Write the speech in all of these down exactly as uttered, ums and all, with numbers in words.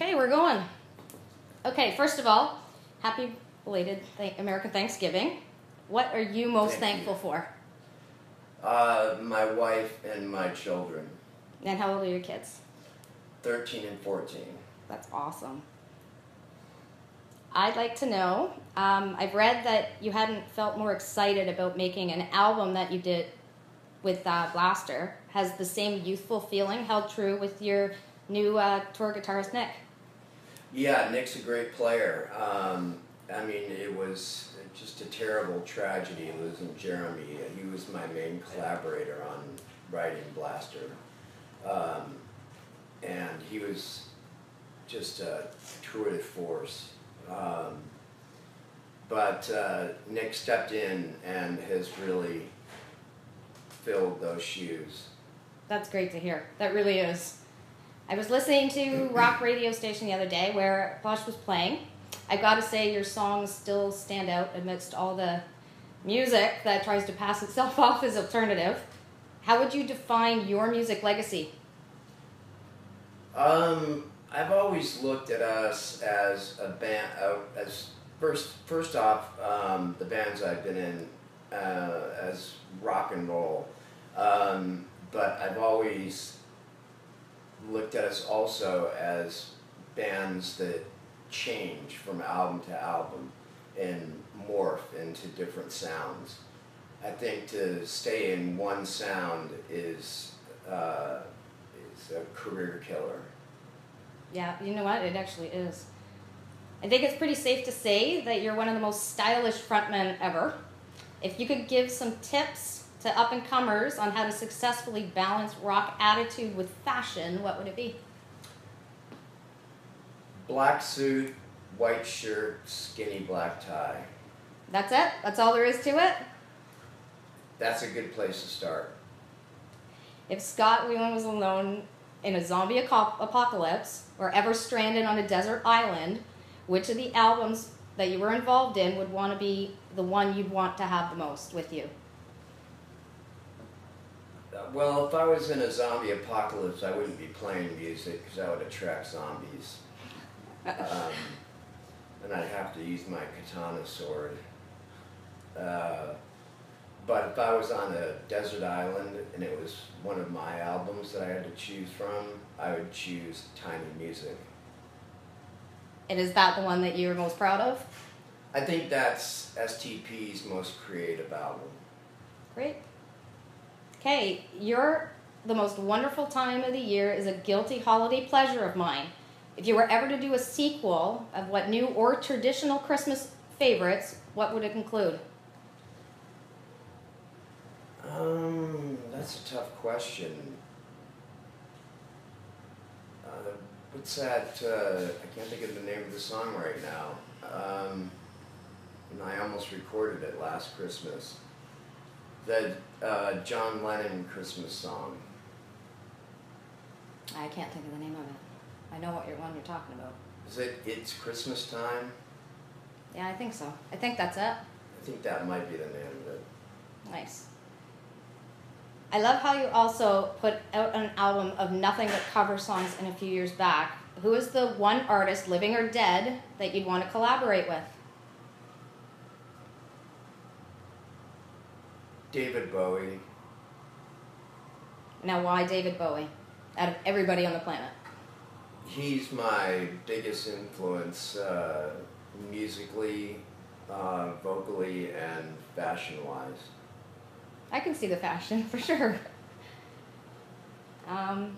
Okay, we're going. Okay, first of all, happy belated th- American Thanksgiving. What are you most Thank thankful you. for? Uh, my wife and my children. And how old are your kids? thirteen and fourteen. That's awesome. I'd like to know, um, I've read that you hadn't felt more excited about making an album that you did with uh, Blaster. Has the same youthful feeling held true with your new uh, tour guitarist, Nick? Yeah, Nick's a great player. Um, I mean, it was just a terrible tragedy losing Jeremy. He was my main collaborator on writing Blaster. Um, and he was just a tour de force. Um, but uh, Nick stepped in and has really filled those shoes. That's great to hear. That really is. I was listening to rock radio station the other day where Vosch was playing. I gotta say, your songs still stand out amidst all the music that tries to pass itself off as alternative. How would you define your music legacy? Um, I've always looked at us as a band, uh, as first first off, um, the bands I've been in uh, as rock and roll, um, but I've always looked at us also as bands that change from album to album and morph into different sounds. I think to stay in one sound is uh, is a career killer. Yeah, you know what? It actually is. I think it's pretty safe to say that you're one of the most stylish frontmen ever. If you could give some tips to up-and-comers on how to successfully balance rock attitude with fashion, what would it be? Black suit, white shirt, skinny black tie. That's it? That's all there is to it? That's a good place to start. If Scott Weiland was alone in a zombie apocalypse, or ever stranded on a desert island, which of the albums that you were involved in would want to be the one you'd want to have the most with you? Well, if I was in a zombie apocalypse, I wouldn't be playing music because I would attract zombies. um, and I'd have to use my katana sword. Uh, But if I was on a desert island and it was one of my albums that I had to choose from, I would choose Tiny Music. And is that the one that you're most proud of? I think that's S T P's most creative album. Great. Okay, you're the most wonderful time of the year is a guilty holiday pleasure of mine. If you were ever to do a sequel of what new or traditional Christmas favorites, what would it include? Um, that's a tough question. Uh, what's that, uh, I can't think of the name of the song right now. Um, and I almost recorded it last Christmas. The uh, John Lennon Christmas song. I can't think of the name of it. I know what you're, one you're talking about. Is it It's Christmas Time? Yeah, I think so. I think that's it. I think that might be the name of it. Nice. I love how you also put out an album of nothing but cover songs in a few years back. Who is the one artist, living or dead, that you'd want to collaborate with? David Bowie. Now, why David Bowie? Out of everybody on the planet. He's my biggest influence uh, musically, uh, vocally, and fashion-wise. I can see the fashion, for sure. Um,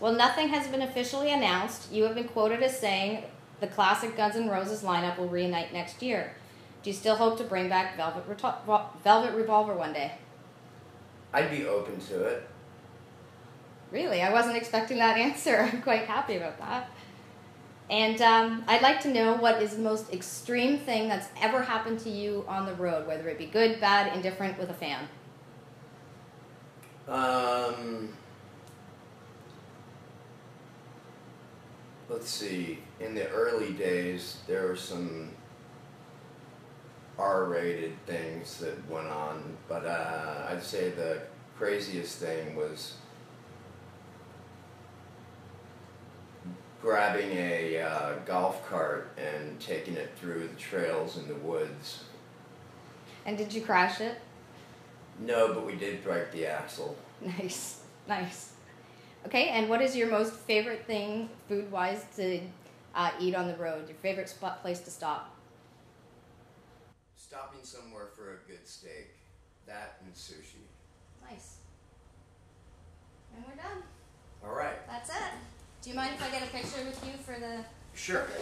well, nothing has been officially announced. You have been quoted as saying the classic Guns N' Roses lineup will reunite next year. Do you still hope to bring back Velvet, Reto- Velvet Revolver one day? I'd be open to it. Really? I wasn't expecting that answer. I'm quite happy about that. And um, I'd like to know what is the most extreme thing that's ever happened to you on the road, whether it be good, bad, indifferent, with a fan. Um, let's see. In the early days, there were some R-rated things that went on, but uh, I'd say the craziest thing was grabbing a uh, golf cart and taking it through the trails in the woods. And did you crash it? No, but we did break the axle. Nice, nice. Okay, and what is your most favorite thing, food-wise, to uh, eat on the road? Your favorite spot, place to stop? Stopping somewhere for a good steak. That and sushi. Nice. And we're done. All right. That's it. Do you mind if I get a picture with you for the... Sure. Okay.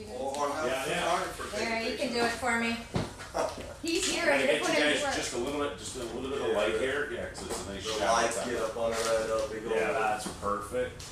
You or have yeah, yeah. There, you can do it for me. He's here. Can I get you guys just a little bit, just a little bit yeah, of light here? Yeah, because it's a nice shot. The lights get up on the road. That'll be going. Yeah, that's perfect.